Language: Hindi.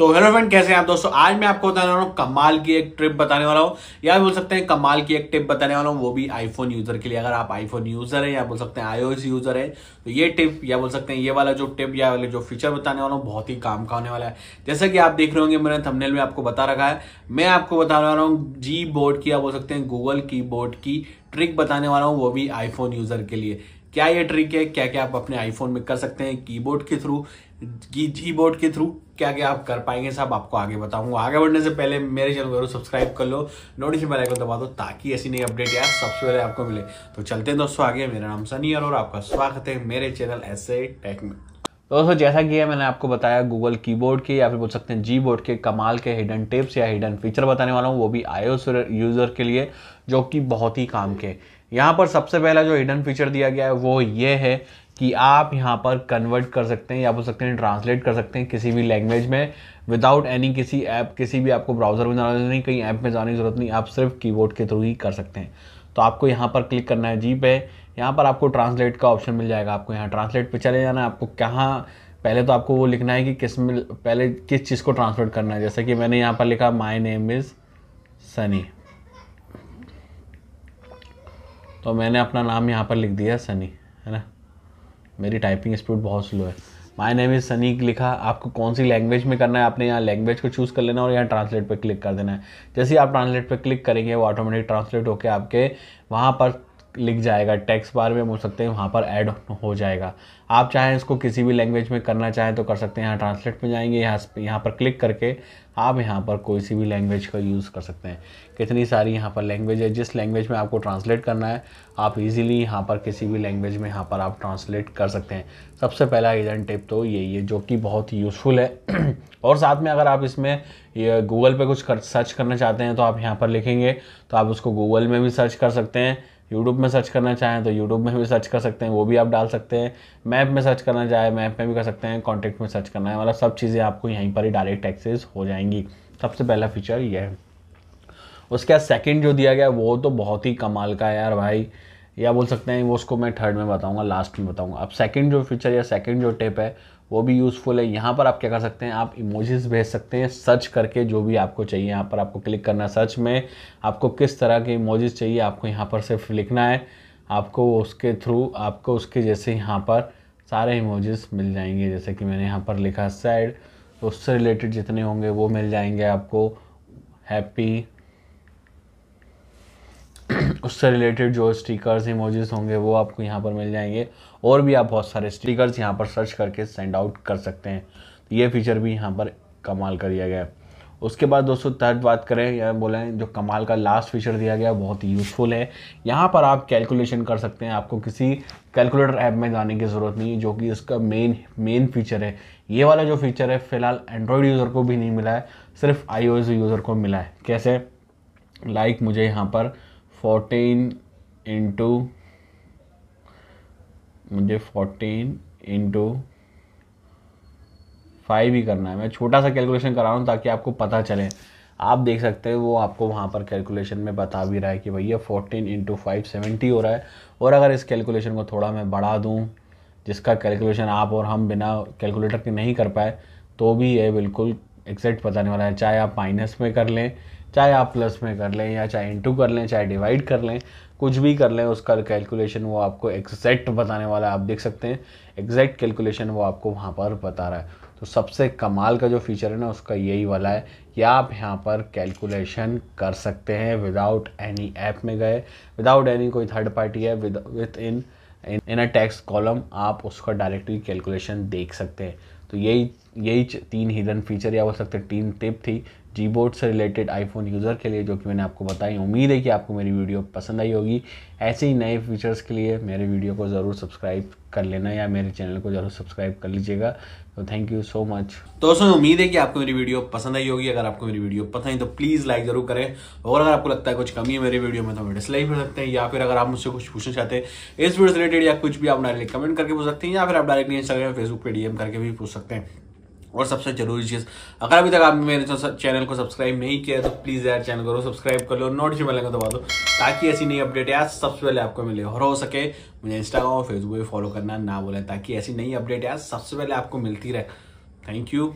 तो हेलो फ्रेंड, कैसे हैं आप दोस्तों। आज मैं आपको बताने वाला हूँ कमाल की एक ट्रिप बताने वाला हूँ, या बोल सकते हैं कमाल की एक टिप बताने वाला हूँ, वो भी आईफोन यूजर के लिए। अगर आप आईफोन यूजर है या बोल सकते हैं iOS यूजर है तो ये टिप या बोल सकते हैं ये वाला जो टिप या वाले जो फीचर बताने वाला हूँ बहुत ही काम का होने वाला है। जैसे कि आप देख रहे होंगे मैंने थंबनेल में आपको बता रखा है, मैं आपको बताने वाला हूँ Gboard की या बोल सकते हैं गूगल कीबोर्ड की ट्रिक बताने वाला हूँ, वो भी आईफोन यूजर के लिए। क्या ये ट्रिक है, क्या क्या आप अपने आईफोन में कर सकते हैं कीबोर्ड के थ्रू, Gboard के थ्रू क्या क्या आप कर पाएंगे, सब आपको आगे बताऊंगा। आगे बढ़ने से पहले मेरे चैनल को सब्सक्राइब कर लो, नोटिफिकेशन बेल आइकन दबा दो ताकि ऐसी नई अपडेट यार सबसे पहले आपको मिले। तो चलते हैं दोस्तों आगे। मेरा नाम सनी और आपका स्वागत है मेरे चैनल SA टेक में। दोस्तों जैसा कि मैंने आपको बताया गूगल कीबोर्ड के या फिर बोल सकते हैं Gboard के कमाल के हिडन टिप्स या हिडन फीचर बताने वाला हूँ, वो भी iOS यूज़र के लिए, जो कि बहुत ही काम के। यहाँ पर सबसे पहला जो हिडन फीचर दिया गया है वो ये है कि आप यहाँ पर कन्वर्ट कर सकते हैं या बोल सकते हैं ट्रांसलेट कर सकते हैं किसी भी लैंग्वेज में विदाउट एनी किसी ऐप, किसी भी आपको ब्राउज़र में जाना नहीं, कहीं ऐप में जाने की ज़रूरत नहीं, आप सिर्फ कीबोर्ड के थ्रू ही कर सकते हैं। तो आपको यहाँ पर क्लिक करना है जी पे, यहाँ पर आपको ट्रांसलेट का ऑप्शन मिल जाएगा, आपको यहाँ ट्रांसलेट पे चले जाना है। आपको कहाँ पहले तो आपको वो लिखना है कि किस में पहले किस चीज़ को ट्रांसलेट करना है। जैसे कि मैंने यहाँ पर लिखा माय नेम इज़ सनी, तो मैंने अपना नाम यहाँ पर लिख दिया सनी, है ना। मेरी टाइपिंग स्पीड बहुत स्लो है। माय नेम इज़ सनी लिखा, आपको कौन सी लैंग्वेज में करना है, आपने यहाँ लैंग्वेज को चूज़ कर लेना और यहाँ ट्रांसलेट पर क्लिक कर देना है। जैसे ही आप ट्रांसलेट पर क्लिक करेंगे वो ऑटोमेटिक ट्रांसलेट होकर आपके वहाँ पर लिख जाएगा, टेक्स्ट बार में बोल सकते हैं वहाँ पर ऐड हो जाएगा। आप चाहें इसको किसी भी लैंग्वेज में करना चाहें तो कर सकते हैं। यहाँ ट्रांसलेट में जाएंगे, यहाँ पर क्लिक करके आप यहाँ पर कोई सी भी लैंग्वेज का यूज़ कर सकते हैं। कितनी सारी यहाँ पर लैंग्वेज है, जिस लैंग्वेज में आपको ट्रांसलेट करना है आप इजीली यहाँ पर किसी भी लैंग्वेज में यहाँ पर आप ट्रांसलेट कर सकते हैं। सबसे पहला हिडन टिप तो यही है जो कि बहुत यूज़फुल है। और साथ में अगर आप इसमें गूगल पर कुछ सर्च करना चाहते हैं तो आप यहाँ पर लिखेंगे तो आप उसको गूगल में भी सर्च कर सकते हैं, यूट्यूब में सर्च करना चाहें तो यूट्यूब में भी सर्च कर सकते हैं, वो भी आप डाल सकते हैं, मैप में सर्च करना चाहें मैप में भी कर सकते हैं, कॉन्टैक्ट में सर्च करना है, मतलब सब चीज़ें आपको यहीं पर ही डायरेक्ट एक्सेस हो जाएंगी। सबसे पहला फीचर ये है। उसके बाद सेकंड जो दिया गया वो तो बहुत ही कमाल का है यार भाई, या बोल सकते हैं वो उसको मैं थर्ड में बताऊँगा, लास्ट में बताऊँगा। अब सेकेंड जो फीचर या सेकेंड जो टिप है वो भी यूज़फुल है। यहाँ पर आप क्या कर सकते हैं, आप इमोजीज़ भेज सकते हैं सर्च करके, जो भी आपको चाहिए। यहाँ पर आपको क्लिक करना है सर्च में, आपको किस तरह के इमोजीज़ चाहिए आपको यहाँ पर सिर्फ लिखना है, आपको उसके थ्रू आपको उसके जैसे यहाँ पर सारे इमोजीज़ मिल जाएंगे। जैसे कि मैंने यहाँ पर लिखा सैड, तो उससे रिलेटेड जितने होंगे वो मिल जाएंगे आपको, हैप्पी उससे रिलेटेड जो स्टिकर्स इमोजीज होंगे वो आपको यहाँ पर मिल जाएंगे। और भी आप बहुत सारे स्टिकर्स यहाँ पर सर्च करके सेंड आउट कर सकते हैं, तो ये फीचर भी यहाँ पर कमाल का दिया गया है। उसके बाद दोस्तों थर्ड बात करें या बोलें जो कमाल का लास्ट फीचर दिया गया बहुत यूज़फुल है। यहाँ पर आप कैलकुलेशन कर सकते हैं, आपको किसी कैलकुलेटर ऐप में जाने की ज़रूरत नहीं, जो कि इसका मेन फीचर है। ये वाला जो फीचर है फ़िलहाल एंड्रॉयड यूज़र को भी नहीं मिला है, सिर्फ iOS यूज़र को मिला है। कैसे, लाइक मुझे यहाँ पर 14 इंटू 5 ही करना है। मैं छोटा सा कैलकुलेशन करा रहा हूँ ताकि आपको पता चले। आप देख सकते हैं वो आपको वहाँ पर कैलकुलेशन में बता भी रहा है कि भैया 14 इंटू 5 70 हो रहा है। और अगर इस कैलकुलेशन को थोड़ा मैं बढ़ा दूँ, जिसका कैलकुलेशन आप और हम बिना कैलकुलेटर के नहीं कर पाए, तो भी ये बिल्कुल एग्जैक्ट बताने वाला है। चाहे आप माइनस में कर लें, चाहे आप प्लस में कर लें, या चाहे इंटू कर लें, चाहे डिवाइड कर लें, कुछ भी कर लें, उसका कैलकुलेशन वो आपको एग्जैक्ट बताने वाला है। आप देख सकते हैं एग्जैक्ट कैलकुलेशन वो आपको वहाँ पर बता रहा है। तो सबसे कमाल का जो फीचर है ना उसका यही वाला है कि आप यहाँ पर कैलकुलेशन कर सकते हैं विदाउट एनी ऐप में गए, विदाउट एनी कोई थर्ड पार्टी है, with in a text column आप उसका डायरेक्टली कैलकुलेशन देख सकते हैं। तो यही 3 हिडन फीचर या बोल सकते हैं 3 टिप थी Gboard से रिलेटेड आईफोन यूज़र के लिए, जो कि मैंने आपको बताई। उम्मीद है कि आपको मेरी वीडियो पसंद आई होगी। ऐसे ही नए फीचर्स के लिए मेरे वीडियो को ज़रूर सब्सक्राइब कर लेना या मेरे चैनल को ज़रूर सब्सक्राइब कर लीजिएगा। तो थैंक यू सो मच दोस्तों, उम्मीद है कि आपको मेरी वीडियो पसंद आई होगी। अगर आपको मेरी वीडियो पसंद आई तो प्लीज़ लाइक ज़रूर करें, और अगर आपको लगता है कुछ कमी है मेरी वीडियो में तो हमें डिसलाइक कर सकते हैं, या फिर अगर आप मुझसे कुछ पूछना चाहते हैं इस वीडियो से रिलेटेड या कुछ भी आप डायरेक्टली कमेंट करके पूछ सकते हैं, या फिर आप डायरेक्टली Instagram Facebook पे DM करके भी पूछ सकते हैं। और सबसे जरूरी चीज़, अगर अभी तक आपने मेरे चैनल को सब्सक्राइब नहीं किया है तो प्लीज़ यार चैनल को सब्सक्राइब कर लो, नोटिफिकेशन बेल आइकन दबा दो ताकि ऐसी नई अपडेट यार सबसे पहले आपको मिले। और हो सके मुझे Instagram और Facebook पे फॉलो करना ना भूलें ताकि ऐसी नई अपडेट यार सबसे पहले आपको मिलती रहे। Thank you.